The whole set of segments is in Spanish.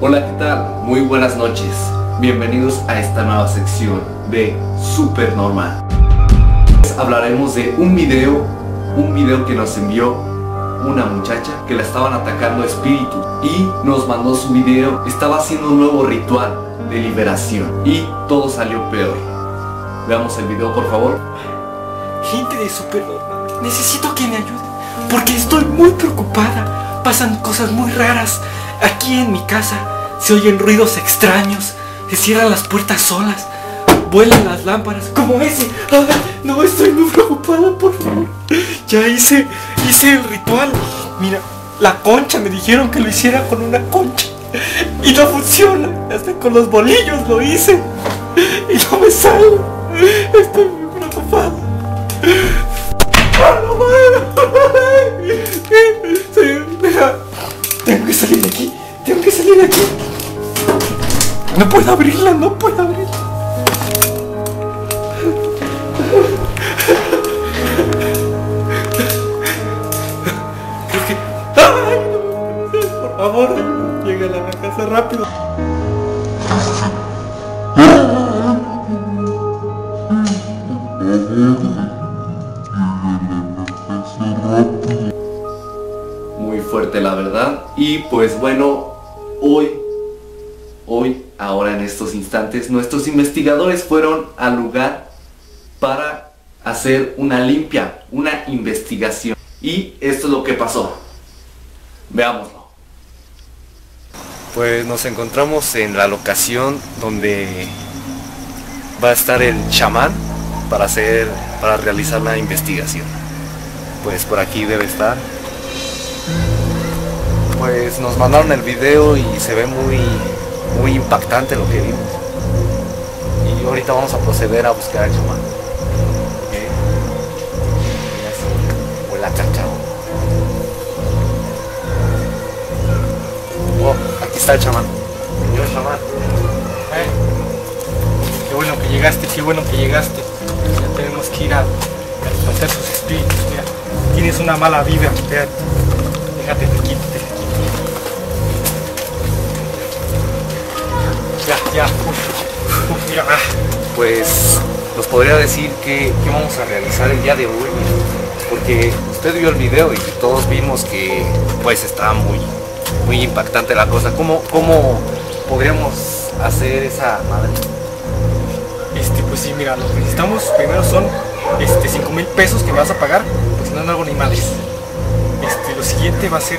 Hola, ¿qué tal? Muy buenas noches. Bienvenidos a esta nueva sección de Supernormal. Hablaremos de un video que nos envió una muchacha que la estaban atacando espíritu y nos mandó su video. Estaba haciendo un nuevo ritual de liberación y todo salió peor. Veamos el video, por favor. Gente de Supernormal, necesito que me ayuden porque estoy muy preocupada. Pasan cosas muy raras aquí en mi casa. Se oyen ruidos extraños, se cierran las puertas solas, vuelan las lámparas, como ese. Ah, no, estoy muy preocupada, por favor. Ya hice el ritual. Mira, la concha, me dijeron que lo hiciera con una concha y no funciona. Hasta con los bolillos lo hice y no me sale. Estoy muy preocupada. Tengo que salir de aquí, tengo que salir de aquí. No puedo abrirla, no puedo abrirla. Creo que... ¡Ay! Por favor, llega a la casa rápido. Muy fuerte, la verdad. Y pues bueno, ahora en estos instantes, nuestros investigadores fueron al lugar para hacer una limpia, una investigación. Y esto es lo que pasó. Veámoslo. Pues nos encontramos en la locación donde va a estar el chamán para realizar la investigación. Pues por aquí debe estar. Pues nos mandaron el video y se ve muy impactante lo que vimos. Y ahorita vamos a proceder a buscar al chamán. Oh, aquí está el chamán. Señor chamán, qué bueno que llegaste, qué bueno que llegaste. Ya tenemos que ir a deshacer sus espíritus. Mira, tienes una mala vida. Mira, déjate de aquí, ya. Uf, mira. Pues nos podría decir que vamos a realizar el día de hoy, porque usted vio el video y todos vimos que pues está muy impactante la cosa. ¿Cómo podríamos hacer esa madre? Pues sí, mira, lo que necesitamos primero son 5,000 pesos que me vas a pagar, pues no hago ni madres. Lo siguiente va a ser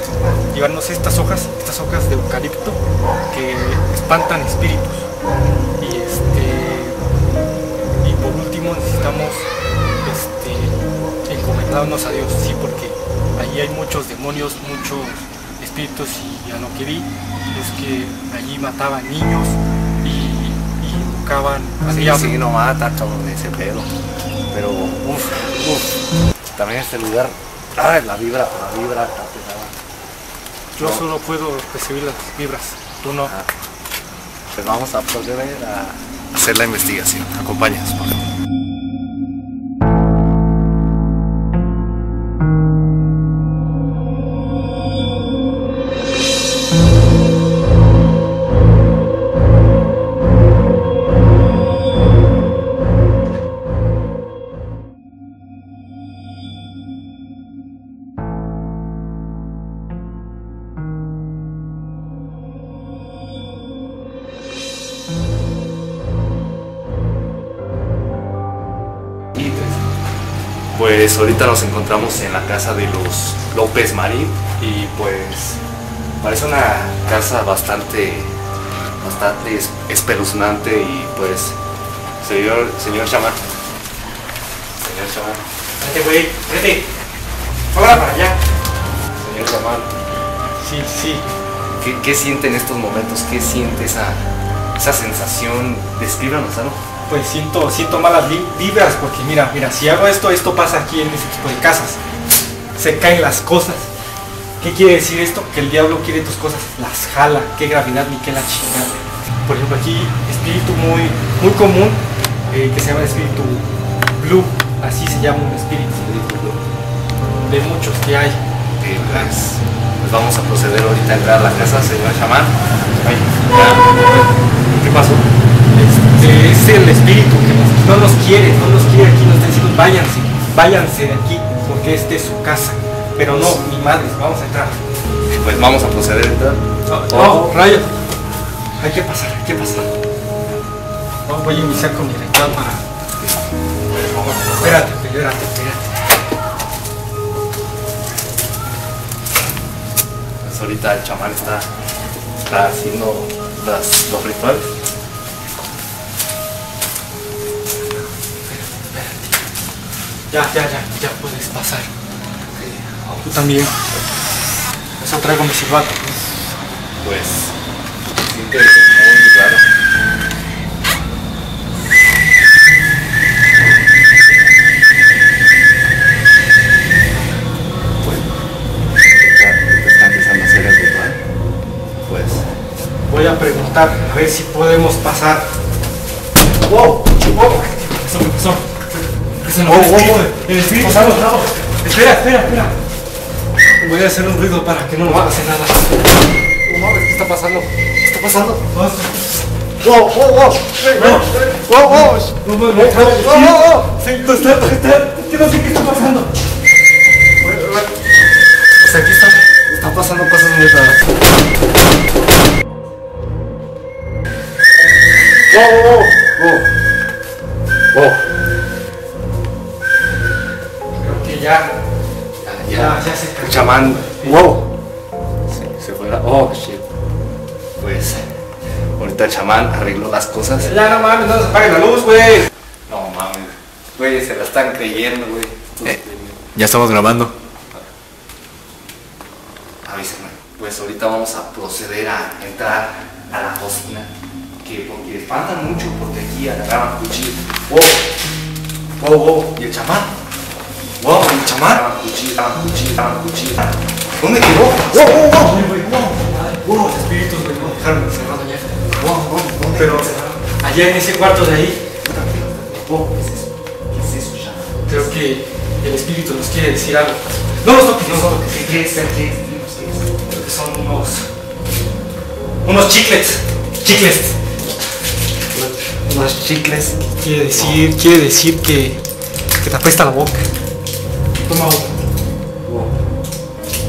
llevarnos estas hojas de eucalipto que espantan espíritus. Y por último necesitamos encomendarnos a Dios, sí, porque allí hay muchos demonios, muchos espíritus y anoquerí, los que allí mataban niños y buscaban. Sí, no mata, cabrón, de ese pedo. Pero también este lugar, ay, la vibra está pesada. Yo no solo puedo recibir las vibras, tú no. Ah, pues vamos a proceder a hacer la investigación. Acompáñanos, por favor. Pues ahorita nos encontramos en la casa de los López Marín y pues parece una casa bastante espeluznante. Y pues señor chamán, vete güey, vete, ahora para allá. Señor chamán, sí, ¿qué siente en estos momentos? ¿Qué siente esa sensación? Descríbanos algo. Pues siento malas vibras, porque mira, si hago esto pasa aquí en ese tipo de casas. Se caen las cosas. ¿Qué quiere decir esto? Que el diablo quiere tus cosas, las jala. Qué gravedad, ni qué la chingada. Por ejemplo, aquí espíritu muy común, que se llama espíritu blue. Así se llama un espíritu blue. De muchos que hay. pues vamos a proceder ahorita a entrar a la casa, señor chamán. Ay, ¿qué pasó? Es el espíritu que no nos quiere aquí, nos está diciendo váyanse, váyanse de aquí, porque esta es su casa. Pero no, mi madre, vamos a entrar. Pues vamos a proceder a entrar. Oh, rayos. Hay que pasar, hay que pasar. No, voy a iniciar con mi ritual para... Espérate, espérate, espérate. Pues ahorita el chamán está haciendo los rituales. Ya puedes pasar. Tú también. Eso traigo mi silbato. Pues siente muy raro. Pues está empezando a hacer el ritual. Pues voy a preguntar a ver si podemos pasar. ¡Wow! ¡Wow! ¿Qué pasó? ¡Pasamos! Espera. Voy a hacer un ruido para que no nos pase nada. No mames, ¿qué está pasando? ¿Qué está pasando? ¡Wow! No sé qué está pasando. O sea, aquí está pasando cosas muy raras. ¡Wow! Creo que ya se escucha. Chamán. ¡Wow! Se fue la... ¡Oh, shit! Pues... Ahorita el chamán arregló las cosas. Ya, no mames, no se apague la luz, güey. No mames. Güey, se la están creyendo, güey. Ya estamos grabando. Avísame. Pues ahorita vamos a proceder a entrar a la cocina. Porque espantan mucho, porque aquí agarraban cuchillo. ¡Wow! ¡Wow! ¿Y el chamán? ¡Wow! ¡El chamán! ¡Cuchilla! ¿Dónde quedó? ¡Wow! Los espíritus me dejaron encerrado allá. ¡Wow! Pero allá en ese cuarto de ahí. ¿Qué es eso? Creo que el espíritu nos quiere decir algo. ¡No nos toques! ¿Qué es? Creo que son unos chicles. Unos chicles. Quiere decir que te apesta la boca. Toma agua. Wow.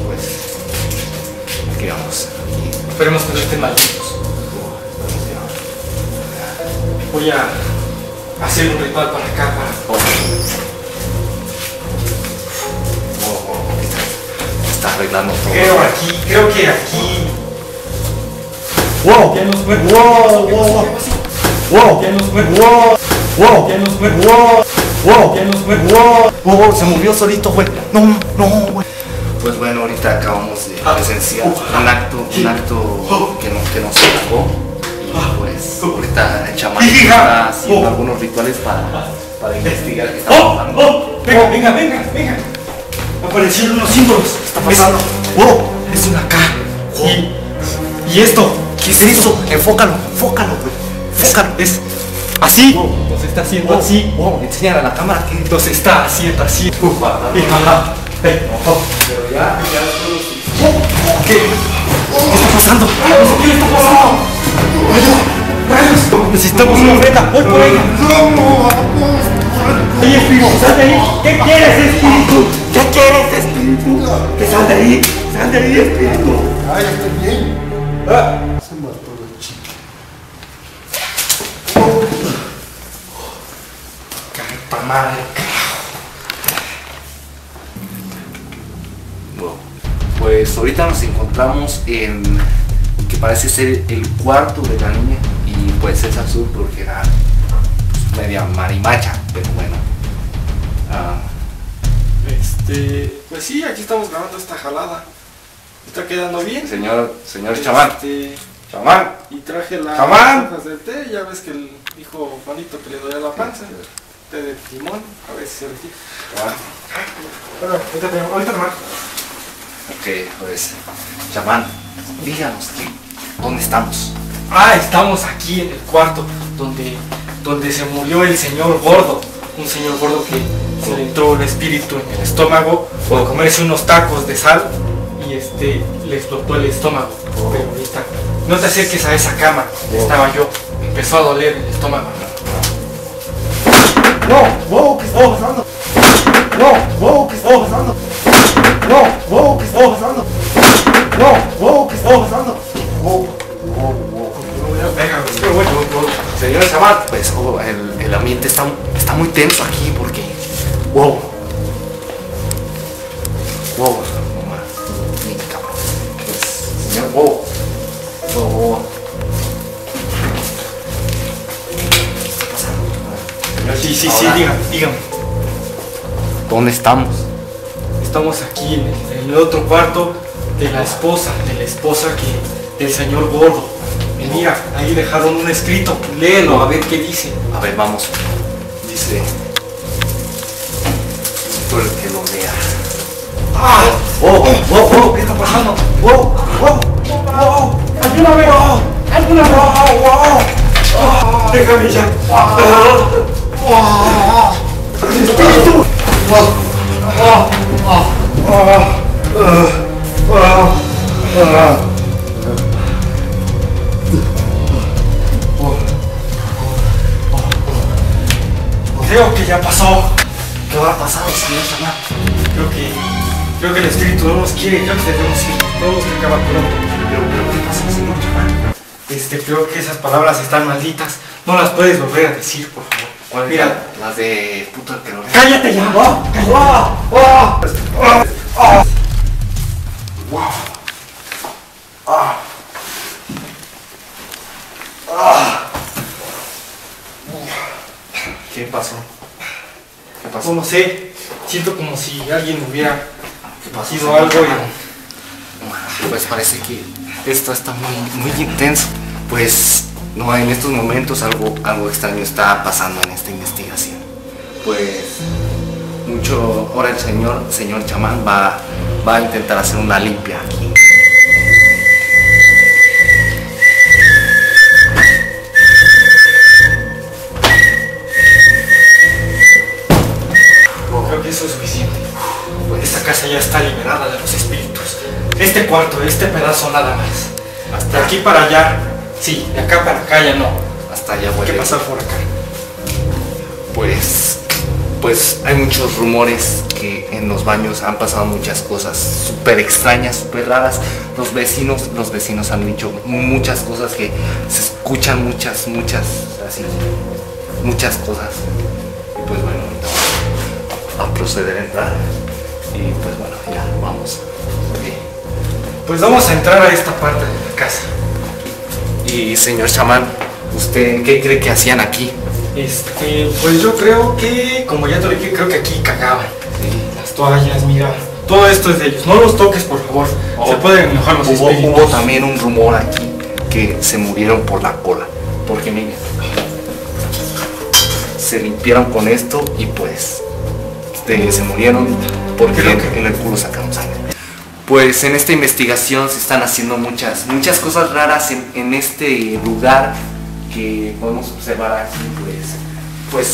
Pues... aquí vamos. Esperemos que no estén malditos. Voy a hacer un ritual para acá, para... Está arreglando todo. Creo que aquí... ¡Wow! ¡Wow! Se movió solito, güey. No, güey. Pues bueno, ahorita acabamos de presenciar un acto que nos sacó. Y pues ahorita el chamán está haciendo algunos rituales para investigar qué está pasando. Venga. Aparecieron unos símbolos. ¿Qué está pasando? ¡Wow! Es una K. ¿Y esto? ¿Qué es eso? Enfócalo, güey. Enfócalo. Es... así. Wow, nos está haciendo así. Wow, enseñar a la cámara que nos está haciendo así. Pero ya todo. ¿Qué está pasando? ¿Qué está pasando? ¡Rayos! Necesitamos una ofrenda. ¡Voy por ella! ¡Oye, espíritu! ¡Sal de ahí! ¿Qué quieres, espíritu? ¡Que sal de ahí! ¡Sal de ahí, espíritu! ¡Ay, estoy bien! Se mató la chica. Carta madre, carajo. Pues ahorita nos encontramos en lo que parece ser el cuarto de la niña. Y pues es absurdo porque era pues, media marimacha, pero bueno. Pues sí, aquí estamos grabando esta jalada. Está quedando bien. Señor chamán. Chamán. Y traje las hojas del té. Ya ves que dijo Juanito que le dolía la panza. Té de timón. A ver si se retira. Ahorita te marco. Ok, pues. Chamán, díganos dónde estamos. Estamos aquí en el cuarto donde se murió el señor gordo. Un señor gordo que se le entró el espíritu en el estómago por comerse unos tacos de sal. le explotó el estómago. Pero ahorita, no te acerques a esa cama, estaba yo. Empezó a doler el estómago. No, wow, ¿qué está pasando? No, wow, ¿qué está pasando? No, wow, ¿qué está pasando? No, wow, ¿qué está pasando? Señor Sabat, pues el ambiente está muy tenso aquí porque... Wow. Wow, mamá. Sí, cabrón. Pues, señor, wow. Wow, wow. ¿Qué está pasando? Señor, sí, dígame. ¿Dónde estamos? Estamos aquí en el otro cuarto de la esposa del señor Gordo. Mira, ahí dejaron un escrito, léelo, a ver qué dice. A ver, vamos. Dice... Tú el que lo lea. ¡Ah! ¡Oh, oh, oh! ¿Qué está pasando? ¡Oh, oh! ¡Oh! ¡Ayúdame! ¡Oh! ¡Ayúdame! ¡Oh, oh! ¡Déjame ya! ¡Oh! ¡Espíritu! ¡Oh! ¡Oh! ¡Oh! Creo que ya pasó. ¿Qué habrá pasado, señor Samar? Creo que el espíritu no nos quiere, creo que debemos ir. Todos que acaban pronto. Pero ¿qué pasó, señor Samar? Creo que esas palabras están malditas. No las puedes volver a decir, por favor. Mira, las de puta que no. ¡Cállate ya! ¡Oh! ¡Oh! ¡Oh! ¡Oh! ¡Wow! ¡Ah! ¡Ah! ¿Qué pasó? ¿Qué pasó? No sé, siento como si alguien hubiera sido algo y... Pues parece que esto está muy, muy intenso. Pues no, en estos momentos algo extraño está pasando en esta investigación. Pues mucho... Ahora el señor chamán va a intentar hacer una limpia aquí. Eso es suficiente. Esta casa ya está liberada de los espíritus. Este cuarto, este pedazo nada más. Hasta aquí para allá. Sí, de acá para acá ya no. Hasta allá voy. Hay que pasar por acá. Pues hay muchos rumores que en los baños han pasado muchas cosas súper extrañas, súper raras. Los vecinos han dicho muchas cosas que se escuchan muchas, así, muchas cosas. Y pues bueno, entonces a proceder a entrar y pues bueno, ya vamos. Okay. Pues vamos a entrar a esta parte de la casa. Y señor chamán, ¿usted qué cree que hacían aquí? Pues yo creo que, como ya te lo dije, creo que aquí cagaban. Sí. Las toallas, mira, todo esto es de ellos. No los toques, por favor. Se pueden enojar los espíritus. Hubo también un rumor aquí que se murieron por la cola. Porque miren, se limpiaron con esto y pues... se murieron porque en el culo sacamos sangre. Pues en esta investigación se están haciendo muchas cosas raras en este lugar que podemos observar aquí. Pues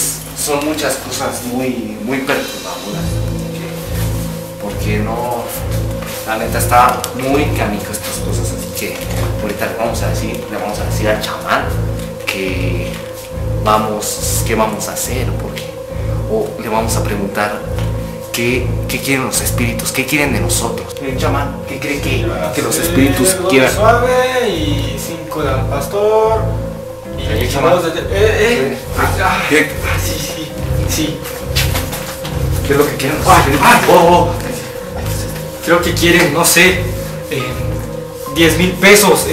son muchas cosas muy, muy perturbadoras. Porque no, la neta está muy canico estas cosas. Así que ahorita le vamos a decir al chamán qué vamos a hacer. Porque o le vamos a preguntar qué quieren los espíritus, qué quieren de nosotros. El chamán, ¿qué cree que los espíritus quieran? Suave y 5 de al pastor. Y el chamán. Sí. ¿Qué es lo que quieren los espíritus? Creo que quieren, no sé, 10,000 pesos,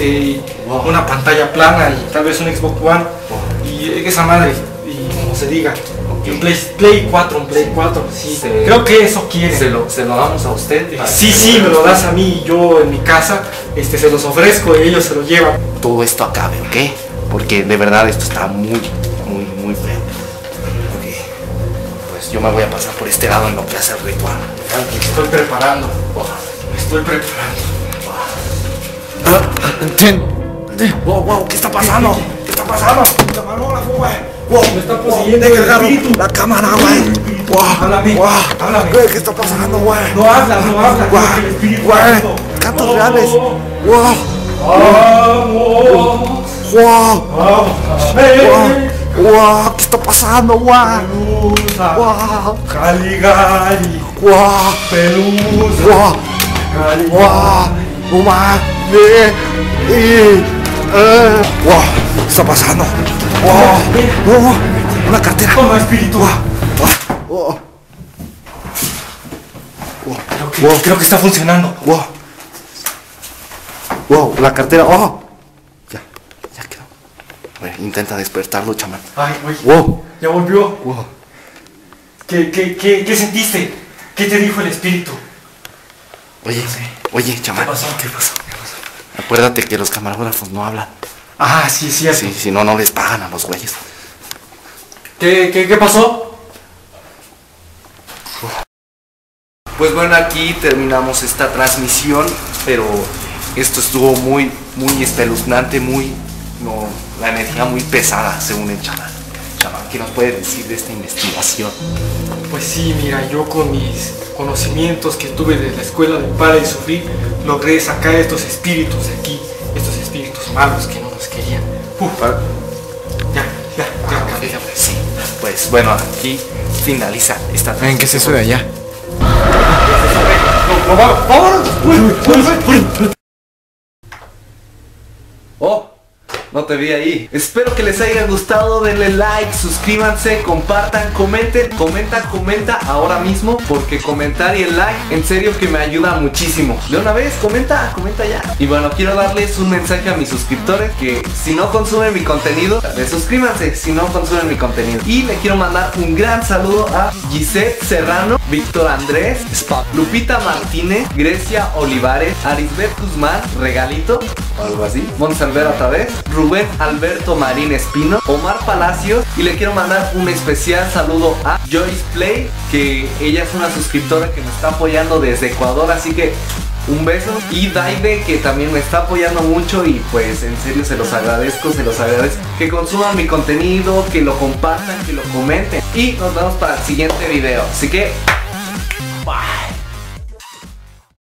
una pantalla plana y tal vez un Xbox One. Wow. Y esa madre, y como se diga. Un Play 4, sí. Creo que eso quiere. Se lo damos a usted. Sí, me lo das a mí y yo en mi casa se los ofrezco y ellos se lo llevan. Todo esto acabe, ¿ok? Porque de verdad esto está muy, muy, muy feo. Ok. Pues yo me voy a pasar por este lado en lo que hace el ritual. Estoy preparando. Me estoy preparando. Wow, ¿qué está pasando? ¿Qué está pasando? Wow, me está poseyendo el espíritu. La cámara, güey. Wow, háblame. ¿Qué está pasando, güey? No habla, wow. El espíritu. Wow. Cantos graves. ¡Wow! ¡Wow! ¡Wow! ¡Wow! ¿Qué está pasando? ¡Wow! ¡Wow! ¡Caligari! ¡Wow! ¡Pelusa! ¡Wow! ¡Wow! ¡Wow! ¿Qué está pasando? ¡Wow! ¡Wow! ¡Una cartera! ¡Toma, espíritu! ¡Wow! Wow. Creo que está funcionando. Wow. Wow, la cartera. Oh. Ya, ya quedó. Bueno, intenta despertarlo, chamán. Ay, güey. Wow. Ya volvió. Wow. ¿Qué sentiste? ¿Qué te dijo el espíritu? Oye, no sé. Oye, chamán. ¿Qué pasó? ¿Qué pasó? Acuérdate que los camarógrafos no hablan. Ah, sí, sí, así. Sí, si no, no les pagan a los güeyes. ¿Qué pasó? Pues bueno, aquí terminamos esta transmisión, pero esto estuvo muy, muy espeluznante, muy, no, la energía muy pesada, según el chamán. Chamán, ¿qué nos puede decir de esta investigación? Pues sí, mira, yo con mis conocimientos que tuve de la escuela de Para y Sufrir, logré sacar estos espíritus de aquí, estos espíritus malos que no nos querían. Ya. Sí, pues bueno, aquí finaliza esta transmisión. ¿Ven qué es eso de allá? Oh, no te vi ahí. Espero que les haya gustado, denle like, suscríbanse, compartan, comenten. Comenta ahora mismo, porque comentar y el like en serio que me ayuda muchísimo. De una vez, comenta ya. Y bueno, quiero darles un mensaje a mis suscriptores, que si no consumen mi contenido, suscríbanse si no consumen mi contenido. Y le quiero mandar un gran saludo a Giseth Serrano, Víctor Andrés, Spock, Lupita Martínez, Grecia Olivares, Arisbet Guzmán, Regalito, o algo así, Monsalver otra vez, Rubén Alberto Marín Espino, Omar Palacios, y le quiero mandar un especial saludo a Joyce Play, que ella es una suscriptora que me está apoyando desde Ecuador, así que un beso, y Daide, que también me está apoyando mucho, y pues en serio se los agradezco, que consuman mi contenido, que lo compartan, que lo comenten, y nos vemos para el siguiente video, así que bye.